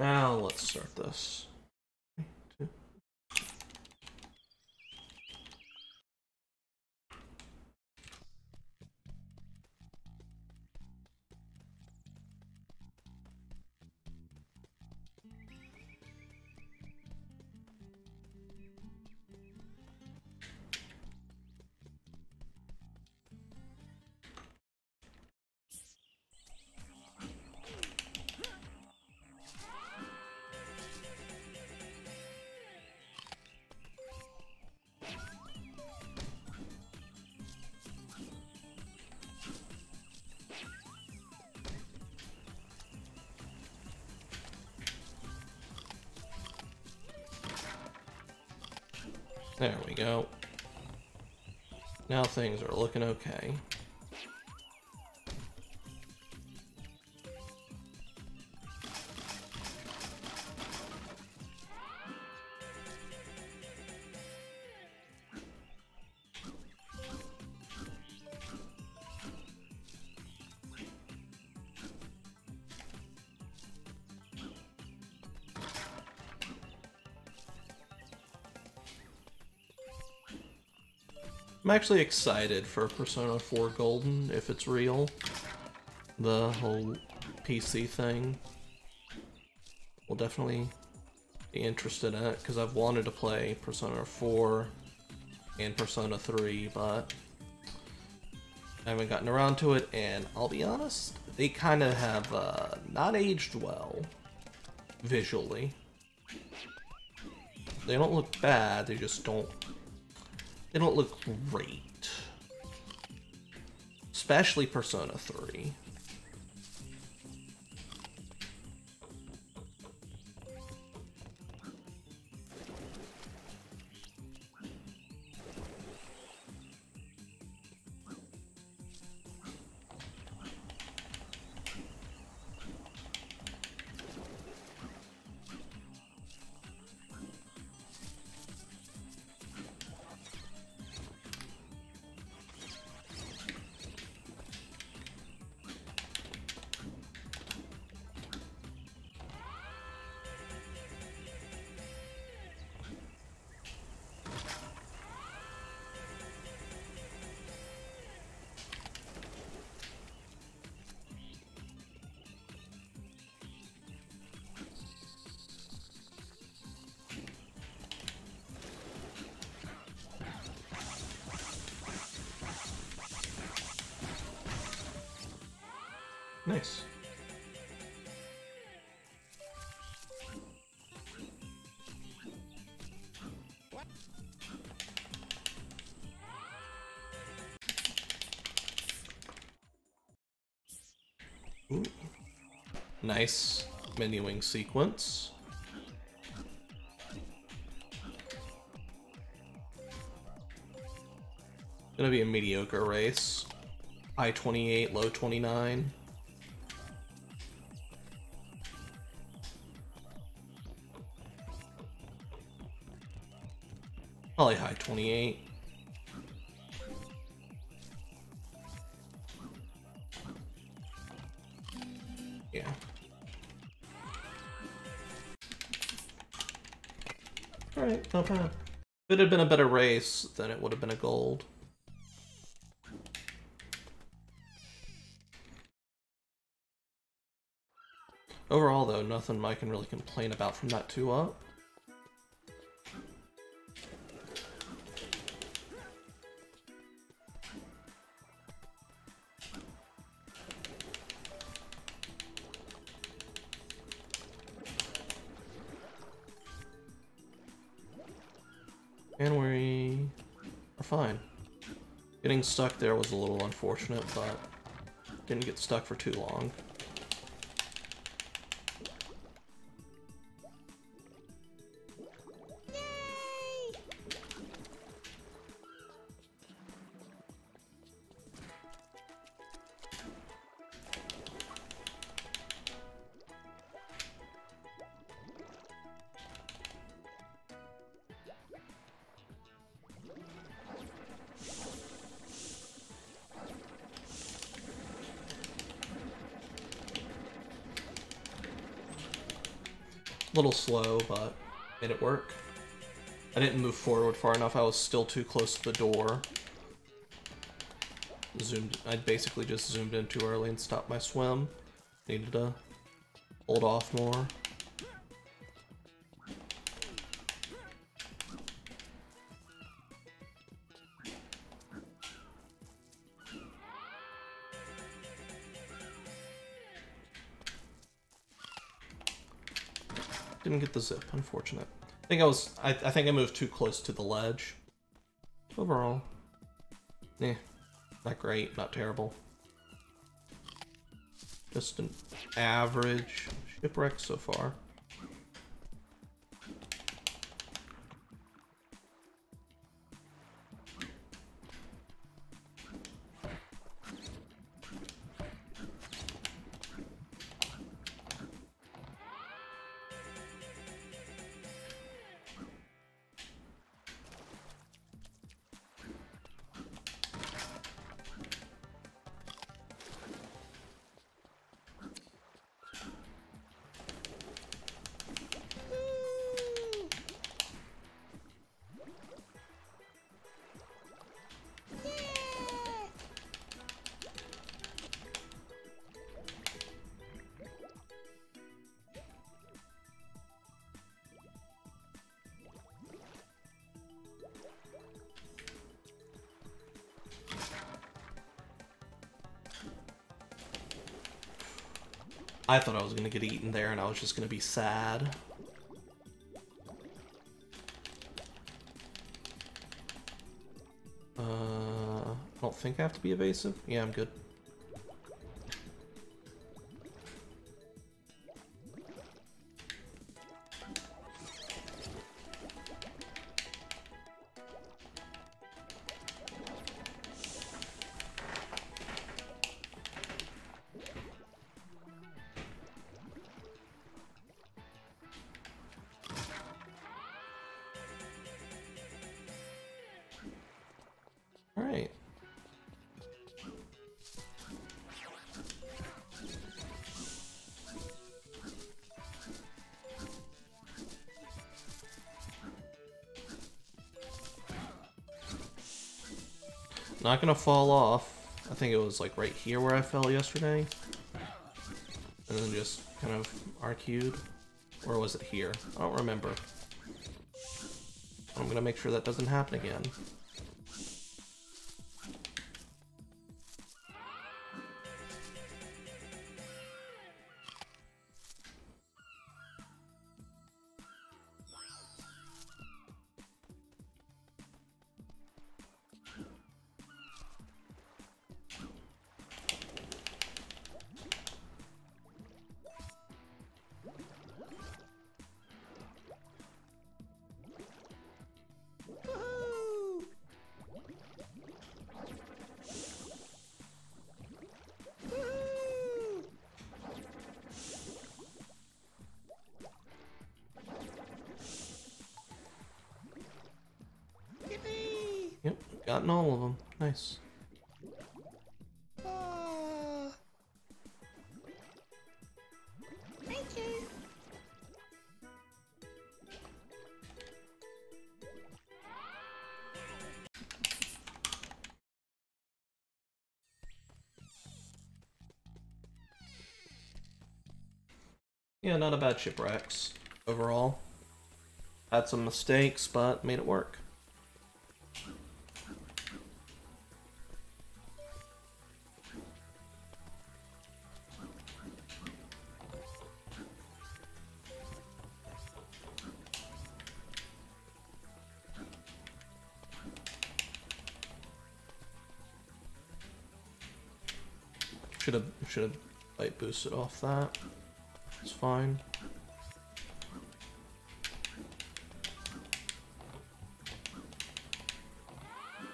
Now let's start this. There we go. Now things are looking okay. I'm actually excited for Persona 4 Golden, if it's real. The whole PC thing. We'll definitely be interested in it, because I've wanted to play Persona 4 and Persona 3, but I haven't gotten around to it, and I'll be honest, they kind of have not aged well, visually. They don't look bad, they just don't... They don't look great. Especially Persona 3. Nice. Ooh. Nice menuing sequence. Gonna be a mediocre race. High 28, low 29. Probably high 28. Yeah. Alright, not bad. If it had been a better race, then it would have been a gold. Overall, though, nothing I can really complain about from that 2-up. And we are fine. Getting stuck there was a little unfortunate, but didn't get stuck for too long. A little slow, but made it work. I didn't move forward far enough. I was still too close to the door. I basically just zoomed in too early and stopped my swim. Needed to hold off more. Didn't get the zip, unfortunate. I think I moved too close to the ledge. Overall, eh, not great, not terrible. Just an average shipwreck so far. I thought I was gonna get eaten there and I was just gonna be sad. I don't think I have to be evasive. Yeah, I'm good. Not gonna fall off. I think it was like right here where I fell yesterday. And then just kind of RQ'd. Or was it here? I don't remember. I'm gonna make sure that doesn't happen again. Gotten all of them. Nice. Thank you. Yeah, not a bad shipwrecks overall. Had some mistakes, but made it work. Should have light boosted off that. It's fine.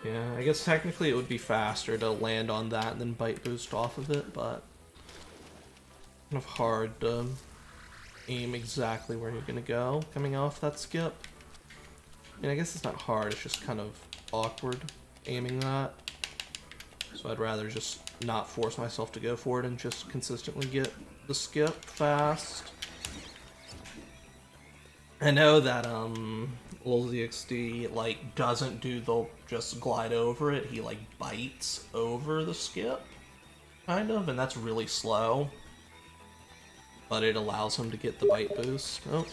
Yeah, I guess technically it would be faster to land on that and then bite boost off of it, but kind of hard to aim exactly where you're gonna go coming off that skip. I mean, I guess it's not hard, it's just kind of awkward aiming that. So I'd rather just not force myself to go for it and just consistently get the skip fast. I know that LulzXD like doesn't do the just glide over it. He like bites over the skip, kind of, and that's really slow. But it allows him to get the bite boost. Oh,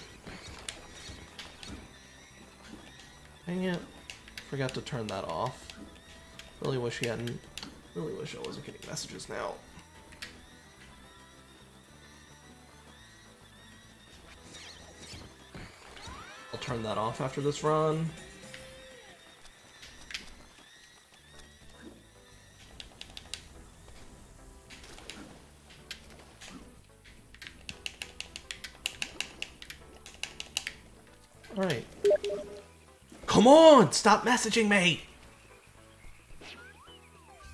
dang it! Forgot to turn that off. Really wish he hadn't. Really wish I wasn't getting messages now. I'll turn that off after this run. Alright. Come on! Stop messaging me!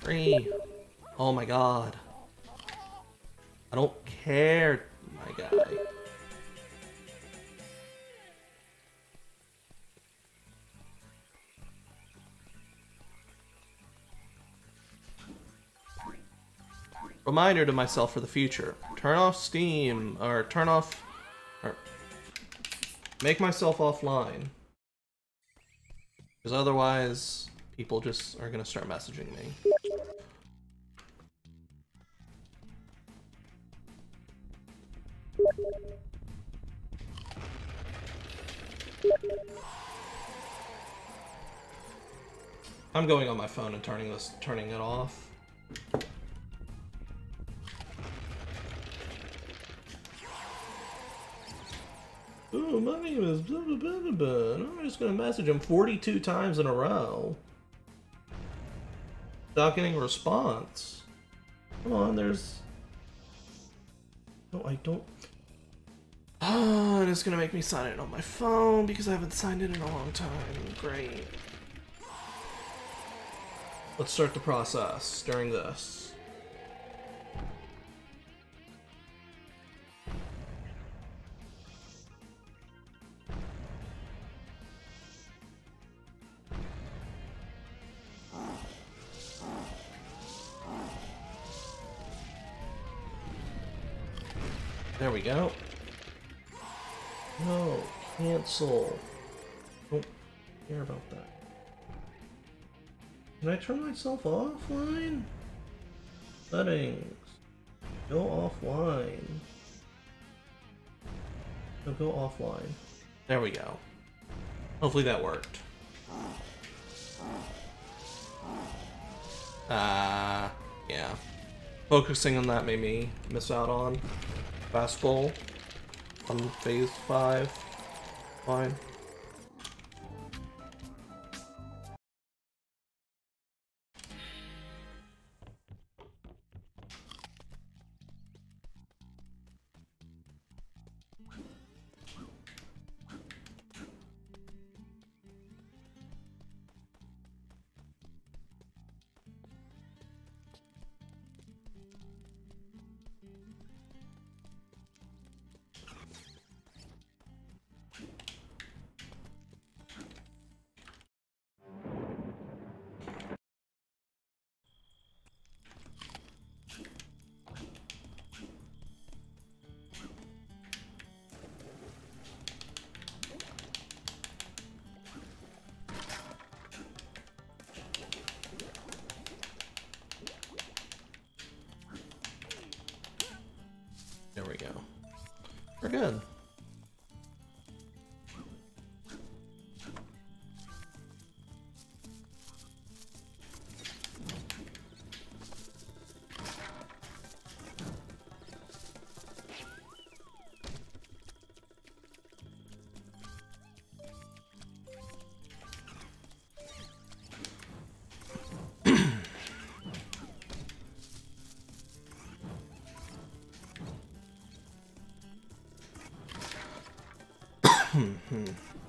Free. Oh my god. I don't care, my guy. Reminder to myself for the future. Turn off Steam, or turn off, or make myself offline. Because otherwise, people just are gonna start messaging me. I'm going on my phone and turning it off. Ooh, my name is blah, blah, blah, blah, blah. I'm just gonna message him 42 times in a row. Without getting a response. Come on, there's... No, I don't... Oh, and it's gonna make me sign in on my phone because I haven't signed in a long time. Great. Let's start the process during this. There we go. No, cancel. Don't care about that. Can I turn myself offline? Settings. Go offline. No, go offline. There we go. Hopefully that worked. Yeah. Focusing on that made me miss out on. Fastball on phase 5. Fine. There we go. We're good.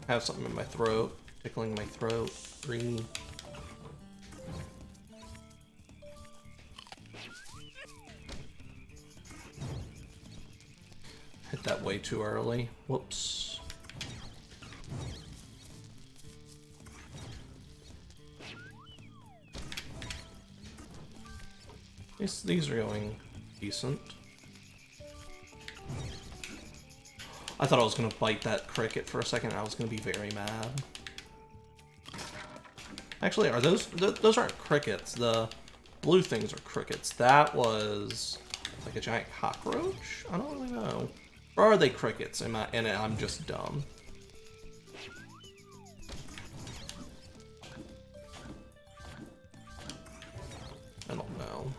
I have something in my throat, tickling my throat, green. Hit that way too early, whoops. At least these are going decent. I thought I was gonna bite that cricket for a second. I was gonna be very mad. Actually, are those aren't crickets. The blue things are crickets. That was like a giant cockroach? I don't really know. Or are they crickets? And I'm just dumb. I don't know.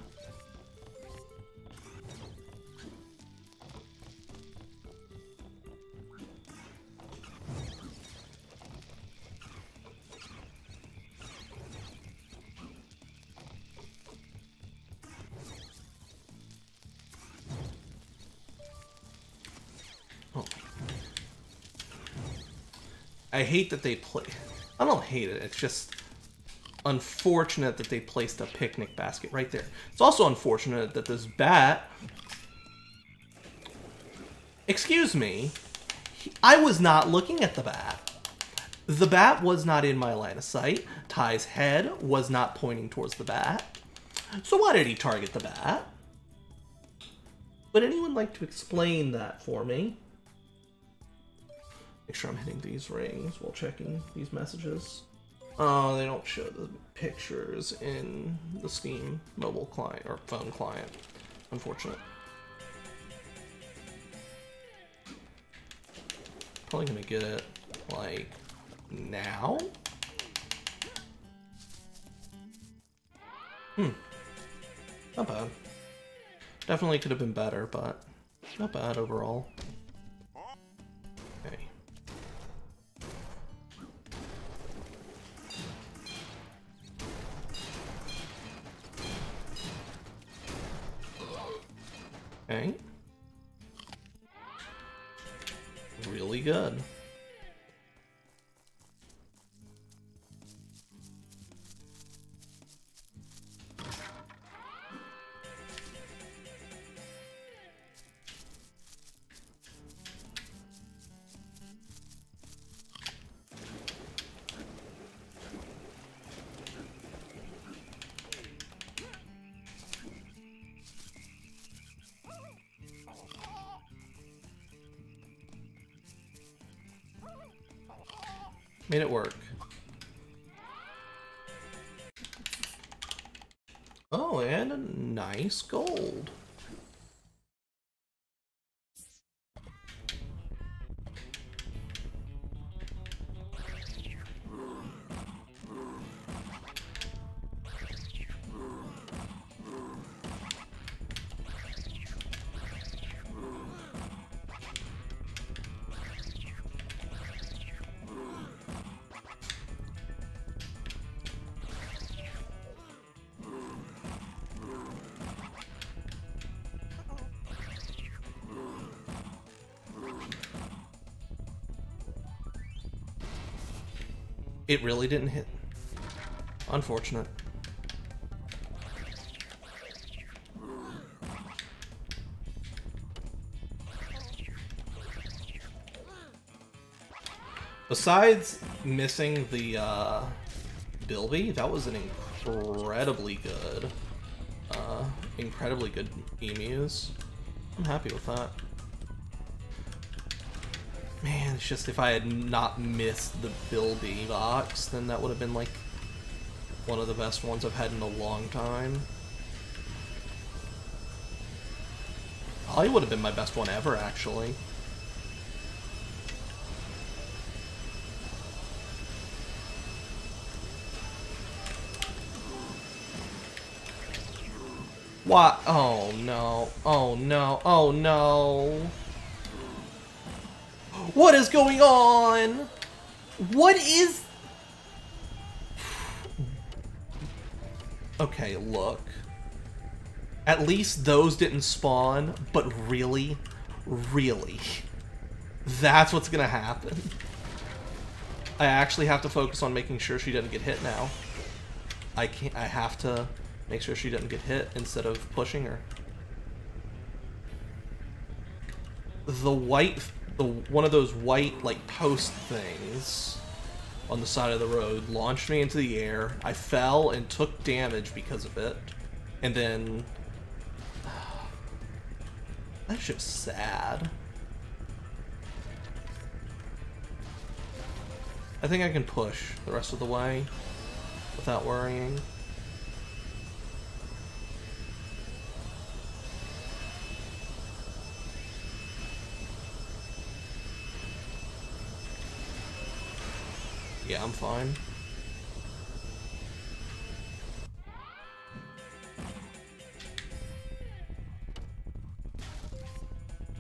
I hate that they play. I don't hate it. It's just unfortunate that they placed a picnic basket right there. It's also unfortunate that this bat. Excuse me. I was not looking at the bat. The bat was not in my line of sight. Ty's head was not pointing towards the bat. So why did he target the bat? Would anyone like to explain that for me? Make sure I'm hitting these rings while checking these messages. Oh, they don't show the pictures in the Steam mobile client or phone client. Unfortunate. Probably gonna get it like now. Not bad. Definitely could have been better, but not bad overall. Okay. Really good. Made it work. Oh, and a nice gold. It really didn't hit. Unfortunate. Besides missing the Bilby, that was an incredibly good emus. I'm happy with that. Man, it's just if I had not missed the Bilby box, then that would have been like one of the best ones I've had in a long time. Probably would have been my best one ever, actually. Why? Oh no, oh no, oh no. What is going on? What is... Okay, look. At least those didn't spawn, but really? Really? That's what's gonna happen. I actually have to focus on making sure she doesn't get hit now. I have to make sure she doesn't get hit instead of pushing her. The white... one of those white, like, post things on the side of the road launched me into the air. I fell and took damage because of it. And then... That's just sad. I think I can push the rest of the way without worrying. Yeah, I'm fine.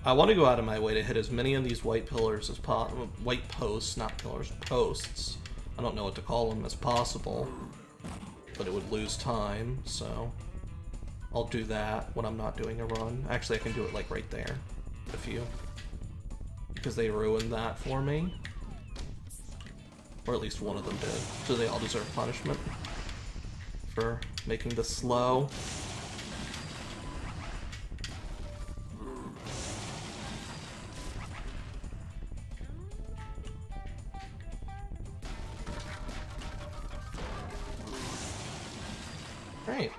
I want to go out of my way to hit as many of these white pillars as possible, white posts, not pillars, posts. I don't know what to call them as possible, but it would lose time, so I'll do that when I'm not doing a run. Actually, I can do it like right there, because they ruined that for me. Or at least one of them did, so they all deserve punishment for making this slow. Great.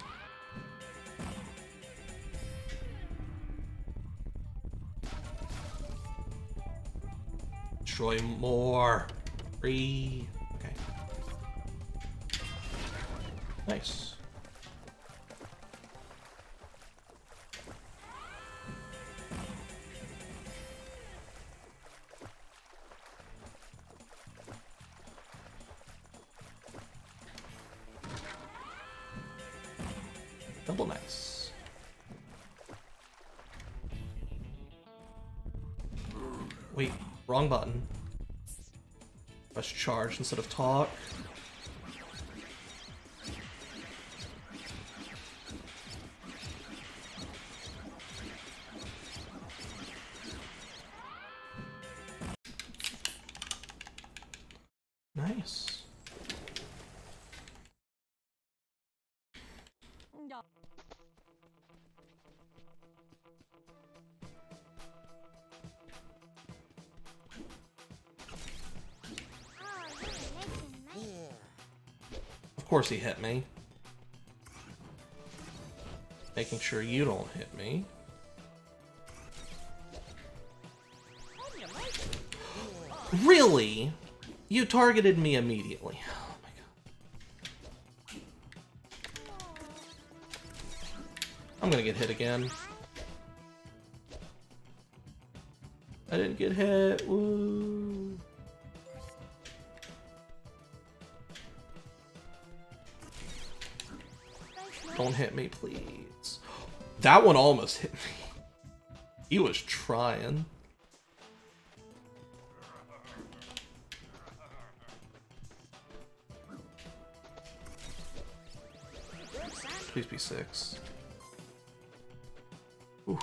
Destroy more. Okay. Nice. Double nice. Wait, wrong button. Press charge instead of talk. Nice. No. Of course he hit me. Making sure you don't hit me. Really? You targeted me immediately. Oh my god. I'm gonna get hit again. I didn't get hit. Woo. Don't hit me, please. That one almost hit me. He was trying. Please be six. Ooh.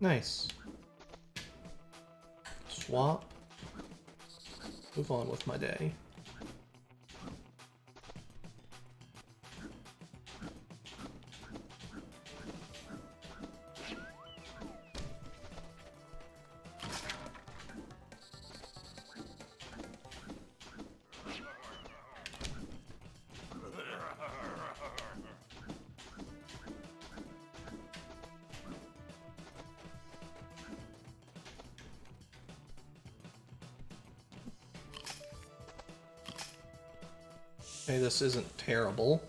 Nice. Swap. Move on with my day. Hey, this isn't terrible.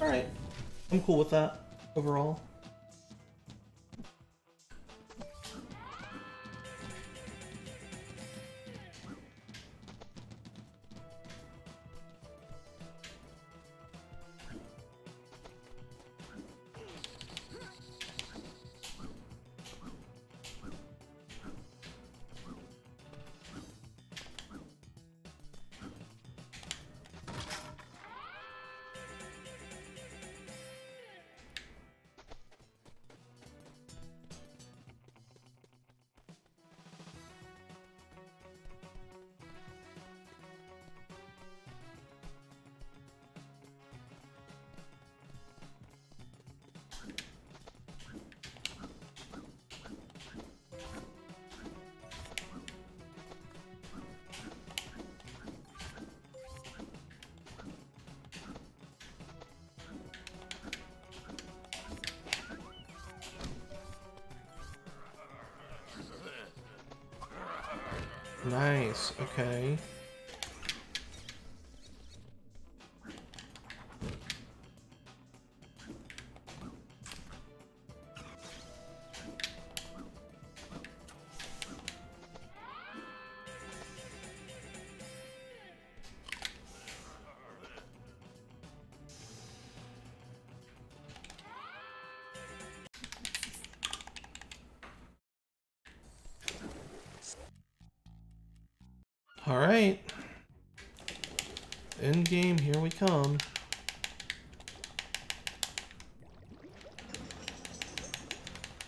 Alright, I'm cool with that overall. Nice, okay. Alright, end game, here we come.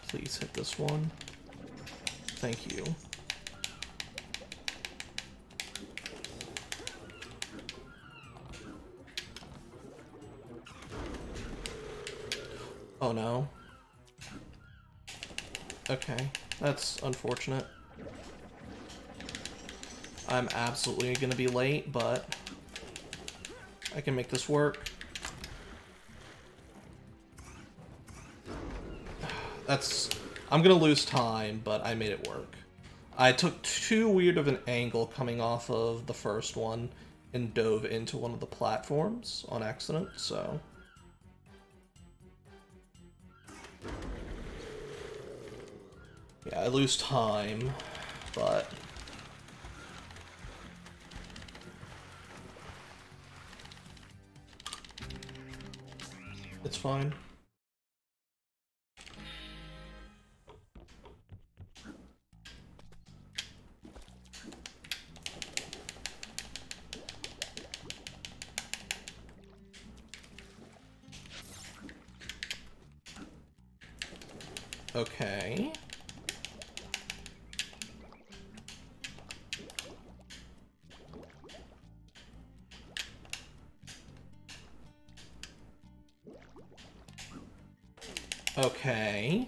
Please hit this one. Thank you. Oh no. Okay, that's unfortunate. I'm absolutely gonna be late, but I can make this work. I'm gonna lose time, but I made it work. I took too weird of an angle coming off of the first one and dove into one of the platforms on accident, so. Yeah, I lose time, but. It's fine. Okay. Okay. Okay,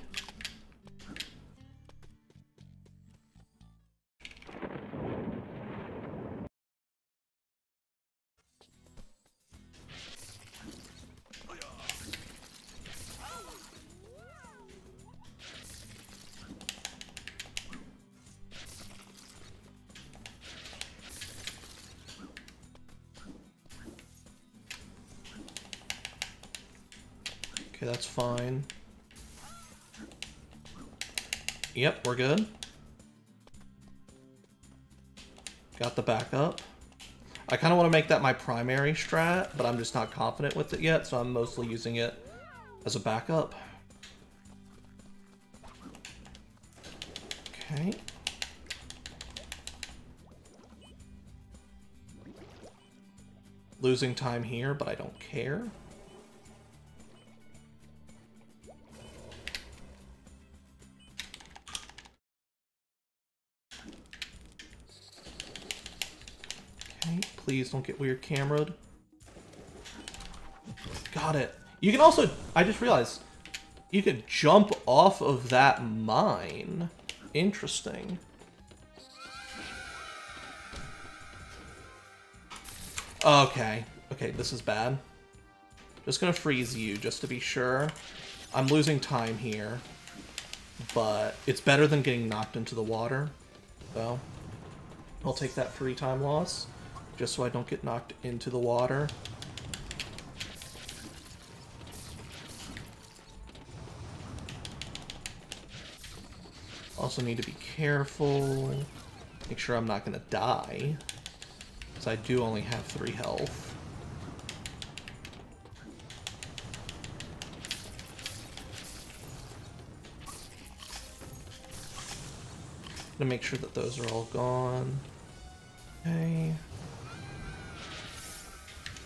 that's fine. Yep, we're good. Got the backup. I kind of want to make that my primary strat, but I'm just not confident with it yet, so I'm mostly using it as a backup. Okay. Losing time here, but I don't care. Please don't get weird cameraed. Got it. You can also, I just realized, you could jump off of that mine. Interesting. Okay. Okay, this is bad. Just gonna freeze you, just to be sure. I'm losing time here. But it's better than getting knocked into the water. So. I'll take that free time loss, just so I don't get knocked into the water. Also need to be careful, make sure I'm not gonna die, because I do only have 3 health. To make sure that those are all gone. Okay.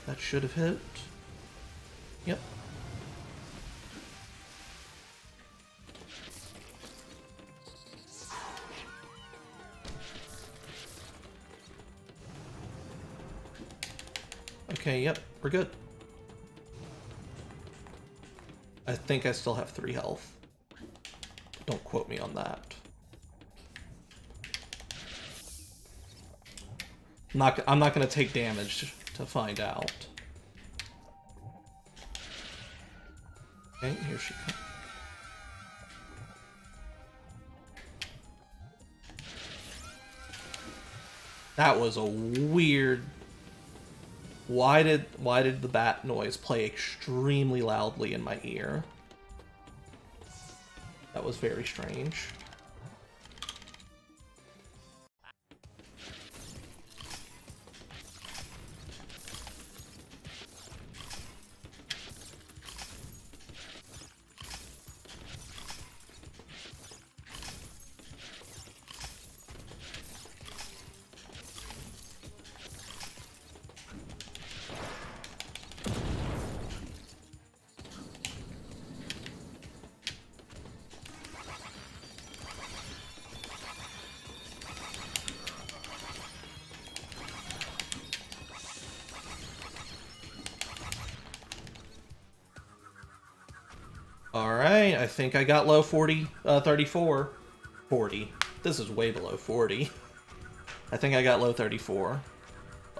That should have hit. Yep. Okay, yep, we're good. I think I still have 3 health. Don't quote me on that. I'm not going to take damage to find out. Okay, here she comes. That was a weird... Why did the bat noise play extremely loudly in my ear? That was very strange. Alright, I think I got low 34. This is way below 40. I think I got low 34.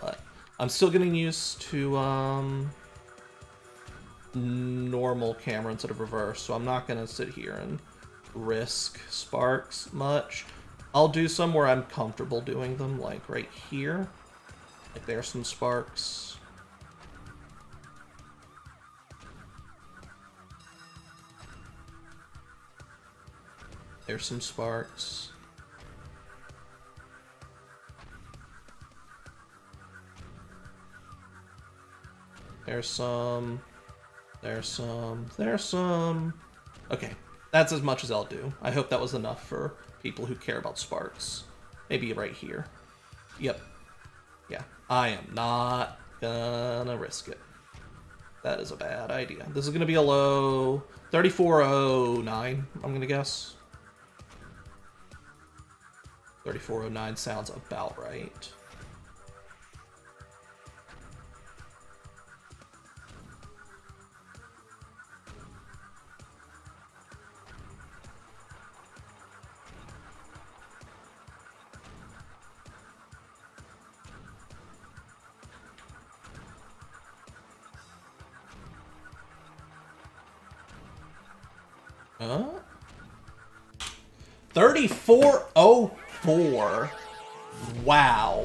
But I'm still getting used to normal camera instead of reverse, so I'm not gonna sit here and risk sparks much. I'll do some where I'm comfortable doing them, like right here. Like there's some sparks. There's some sparks. There's some. Okay, that's as much as I'll do. I hope that was enough for people who care about sparks. Maybe right here. Yep. Yeah, I am not gonna risk it. That is a bad idea. This is gonna be a low 3409, I'm gonna guess. 3409 sounds about right. Huh? 3404. Wow.